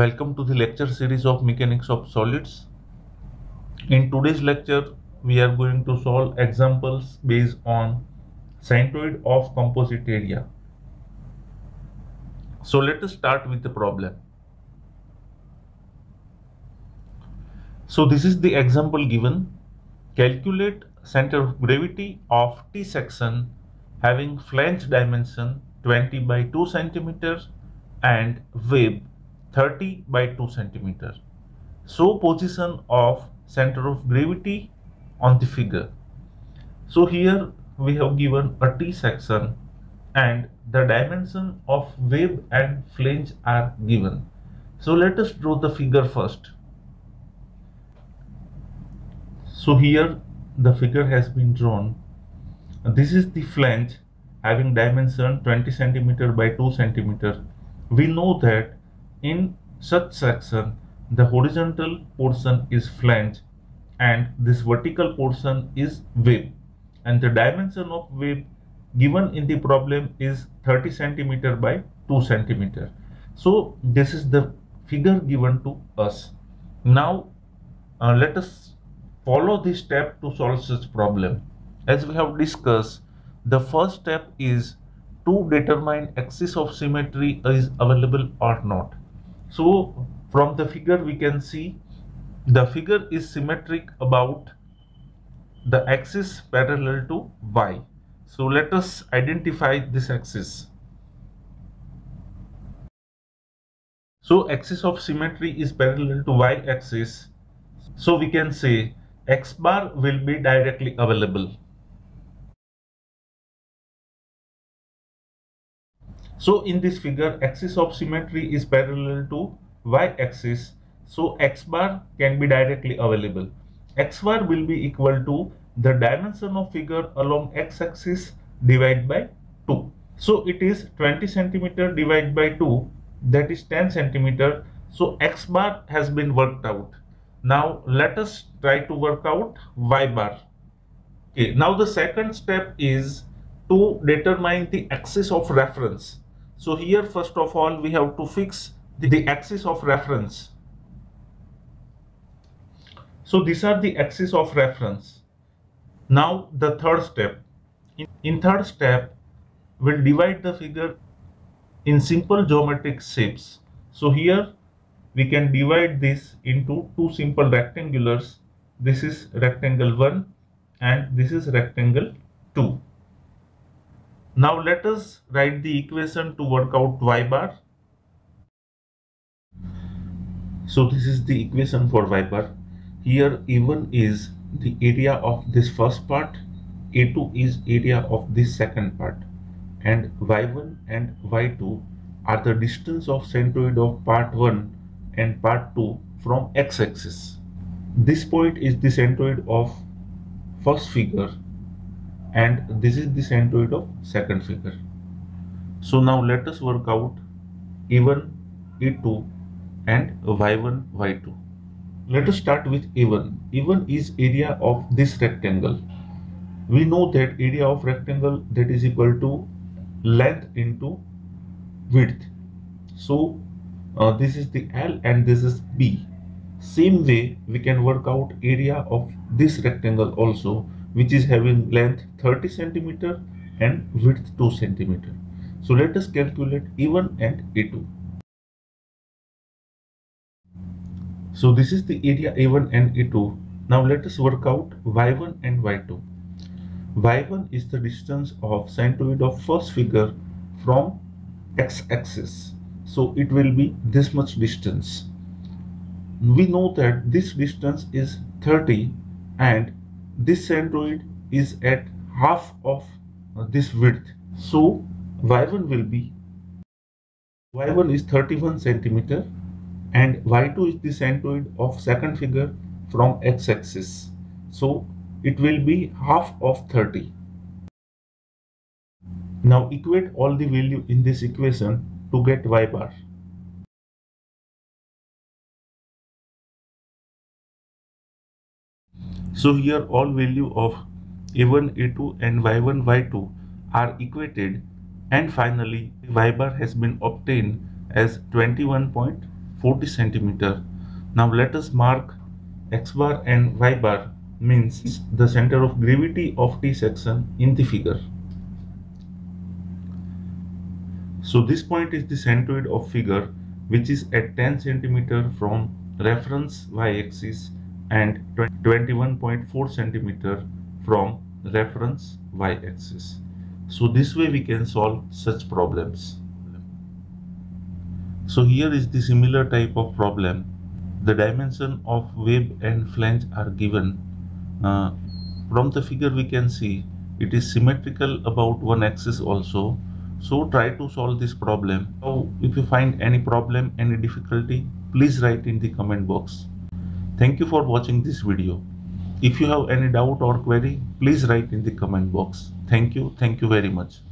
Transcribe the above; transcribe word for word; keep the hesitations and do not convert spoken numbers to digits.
Welcome to the lecture series of Mechanics of Solids. In today's lecture, we are going to solve examples based on centroid of composite area. So let us start with the problem. So this is the example given. Calculate center of gravity of T section having flange dimension twenty by two centimeters and web thirty by two centimeters. Show position of center of gravity on the figure. So here we have given a T section and the dimension of web and flange are given. So let us draw the figure first. So here the figure has been drawn. This is the flange having dimension twenty centimeter by two centimeter. We know that in such section, the horizontal portion is flange and this vertical portion is web, and the dimension of web given in the problem is thirty centimeter by two centimeter. So this is the figure given to us. Now uh, let us follow this step to solve such problem. As we have discussed, the first step is to determine axis of symmetry is available or not. So from the figure we can see the figure is symmetric about the axis parallel to y. So let us identify this axis. So axis of symmetry is parallel to y axis. So we can say x bar will be directly available. So in this figure, axis of symmetry is parallel to y-axis. So x bar can be directly available. X bar will be equal to the dimension of figure along x-axis divided by two. So it is twenty centimeter divided by two, that is ten centimeter. So x bar has been worked out. Now let us try to work out y bar. Okay. Now the second step is to determine the axis of reference. So here first of all we have to fix the, the axis of reference. So these are the axis of reference. Now the third step. In, in third step we'll divide the figure in simple geometric shapes. So here we can divide this into two simple rectangulars. This is rectangle one and this is rectangle two. Now let us write the equation to work out y bar. So this is the equation for y bar. Here A one is the area of this first part, A two is area of this second part, and y one and y two are the distance of centroid of part one and part two from x-axis. This point is the centroid of first figure, and this is the centroid of second figure. So now let us work out A one, A two and y one, y two. Let us start with A one. A one is area of this rectangle. We know that area of rectangle, that is equal to length into width. So uh, this is the L and this is B. Same way we can work out area of this rectangle also, which is having length thirty centimeter and width two centimeter. So let us calculate A one and A two. So this is the area A one and A two. Now let us work out y one and y two. y one is the distance of centroid of first figure from x-axis. So it will be this much distance. We know that this distance is thirty and this centroid is at half of this width. So y one will be, y one is thirty-one centimeter and y two is the centroid of second figure from x-axis. So it will be half of thirty. Now equate all the value in this equation to get y bar. So here all value of A one, A two and y one, y two are equated, and finally y bar has been obtained as twenty-one point forty centimeters. Now let us mark x bar and y bar means the center of gravity of T section in the figure. So this point is the centroid of figure, which is at ten centimeters from reference y-axis and twenty-one point four centimeters from reference y-axis. So this way we can solve such problems. So here is the similar type of problem. The dimension of web and flange are given. Uh, from the figure we can see it is symmetrical about one axis also. So try to solve this problem. So if you find any problem, any difficulty, please write in the comment box. Thank you for watching this video. If you have any doubt or query, please write in the comment box. Thank you. Thank you very much.